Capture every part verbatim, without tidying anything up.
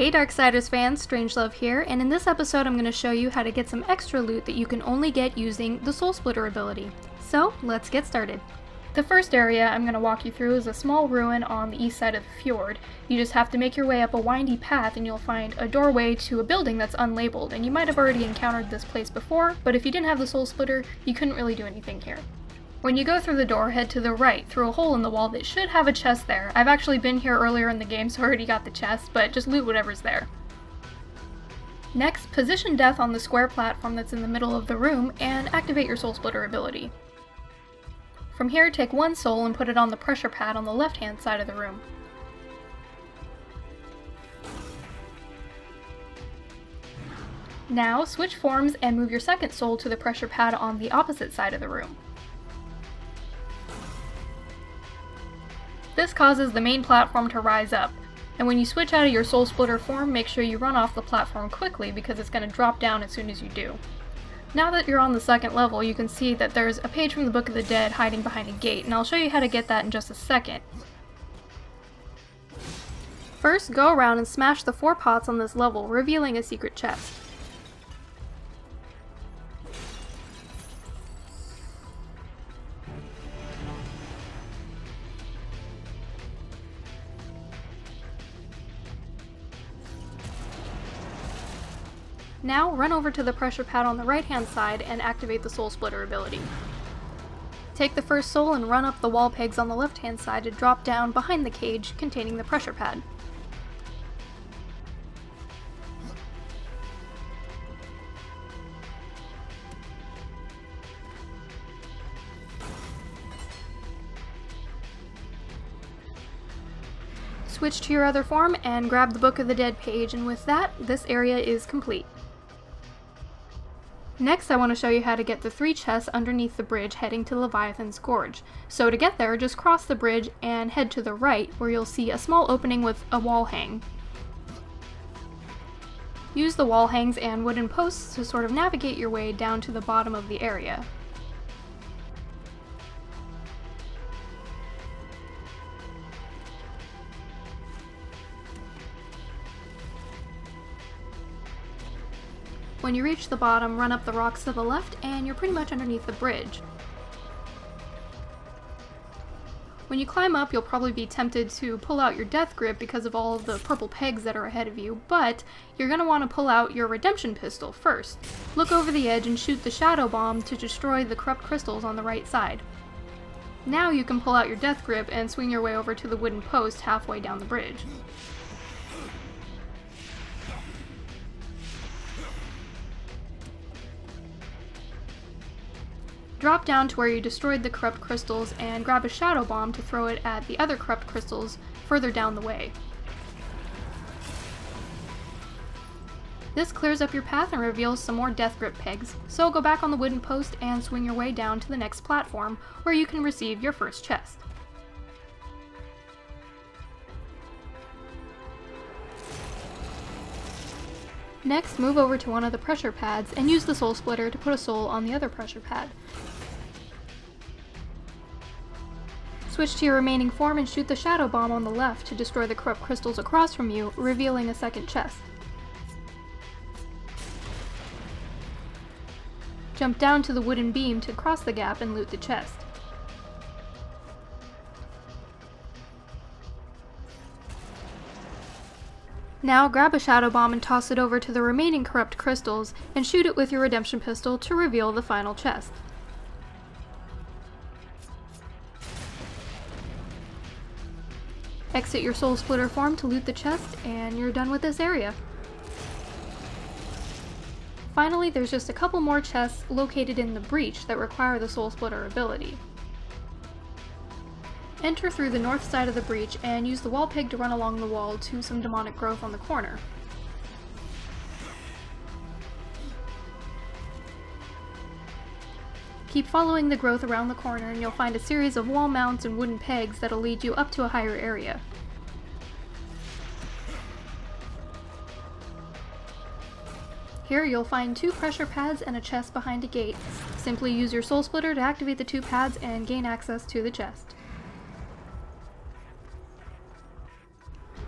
Hey Darksiders fans, Strangelove here, and in this episode I'm going to show you how to get some extra loot that you can only get using the Soul Splitter ability. So let's get started. The first area I'm going to walk you through is a small ruin on the east side of the fjord. You just have to make your way up a windy path and you'll find a doorway to a building that's unlabeled, and you might have already encountered this place before, but if you didn't have the Soul Splitter, you couldn't really do anything here. When you go through the door, head to the right, through a hole in the wall that should have a chest there. I've actually been here earlier in the game, so I already got the chest, but just loot whatever's there. Next, position Death on the square platform that's in the middle of the room, and activate your Soul Splitter ability. From here, take one soul and put it on the pressure pad on the left-hand side of the room. Now, switch forms and move your second soul to the pressure pad on the opposite side of the room. This causes the main platform to rise up, and when you switch out of your Soul Splitter form, make sure you run off the platform quickly because it's going to drop down as soon as you do. Now that you're on the second level, you can see that there's a page from the Book of the Dead hiding behind a gate, and I'll show you how to get that in just a second. First, go around and smash the four pots on this level, revealing a secret chest. Now, run over to the pressure pad on the right-hand side and activate the Soul Splitter ability. Take the first soul and run up the wall pegs on the left-hand side to drop down behind the cage containing the pressure pad. Switch to your other form and grab the Book of the Dead page, and with that, this area is complete. Next, I want to show you how to get the three chests underneath the bridge heading to Leviathan's Gorge. So to get there, just cross the bridge and head to the right, where you'll see a small opening with a wall hang. Use the wall hangs and wooden posts to sort of navigate your way down to the bottom of the area. When you reach the bottom, run up the rocks to the left, and you're pretty much underneath the bridge. When you climb up, you'll probably be tempted to pull out your death grip because of all of the purple pegs that are ahead of you, but you're going to want to pull out your redemption pistol first. Look over the edge and shoot the shadow bomb to destroy the corrupt crystals on the right side. Now you can pull out your death grip and swing your way over to the wooden post halfway down the bridge. Drop down to where you destroyed the corrupt crystals and grab a shadow bomb to throw it at the other corrupt crystals further down the way. This clears up your path and reveals some more death grip pegs, so go back on the wooden post and swing your way down to the next platform where you can receive your first chest. Next, move over to one of the pressure pads and use the Soul Splitter to put a soul on the other pressure pad. Switch to your remaining form and shoot the shadow bomb on the left to destroy the corrupt crystals across from you, revealing a second chest. Jump down to the wooden beam to cross the gap and loot the chest. Now grab a shadow bomb and toss it over to the remaining corrupt crystals and shoot it with your redemption pistol to reveal the final chest. Exit your Soul Splitter form to loot the chest, and you're done with this area. Finally, there's just a couple more chests located in the breach that require the Soul Splitter ability. Enter through the north side of the breach and use the wall peg to run along the wall to some demonic growth on the corner. Keep following the growth around the corner and you'll find a series of wall mounts and wooden pegs that'll lead you up to a higher area. Here you'll find two pressure pads and a chest behind a gate. Simply use your Soul Splitter to activate the two pads and gain access to the chest.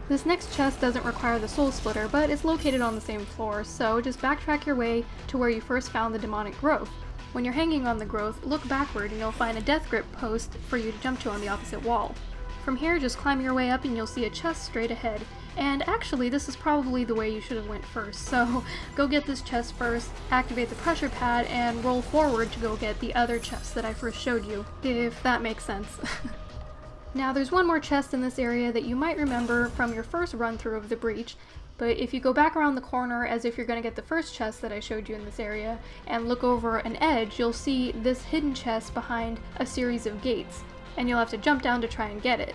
This next chest doesn't require the Soul Splitter, but it's located on the same floor, so just backtrack your way to where you first found the demonic growth. When you're hanging on the growth, look backward and you'll find a death grip post for you to jump to on the opposite wall. From here, just climb your way up and you'll see a chest straight ahead. And actually, this is probably the way you should have went first, so go get this chest first, activate the pressure pad, and roll forward to go get the other chest that I first showed you, if that makes sense. Now, there's one more chest in this area that you might remember from your first run-through of the breach, but if you go back around the corner as if you're going to get the first chest that I showed you in this area, and look over an edge, you'll see this hidden chest behind a series of gates, and you'll have to jump down to try and get it.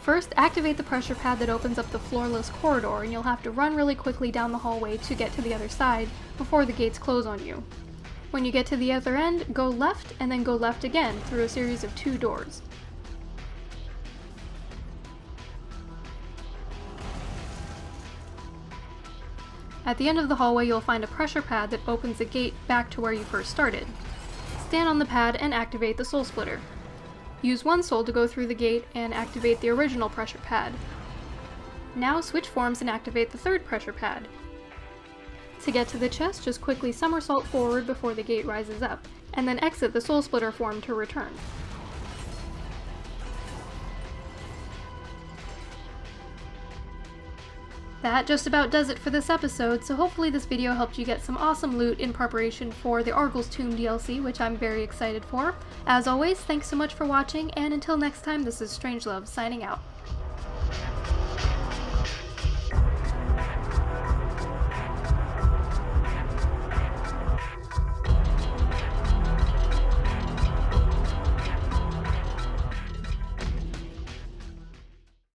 First, activate the pressure pad that opens up the floorless corridor, and you'll have to run really quickly down the hallway to get to the other side before the gates close on you. When you get to the other end, go left and then go left again through a series of two doors. At the end of the hallway, you'll find a pressure pad that opens the gate back to where you first started. Stand on the pad and activate the Soul Splitter. Use one soul to go through the gate and activate the original pressure pad. Now switch forms and activate the third pressure pad. To get to the chest, just quickly somersault forward before the gate rises up, and then exit the Soul Splitter form to return. That just about does it for this episode, so hopefully this video helped you get some awesome loot in preparation for the Argul's Tomb D L C, which I'm very excited for. As always, thanks so much for watching, and until next time, this is Strangelove signing out.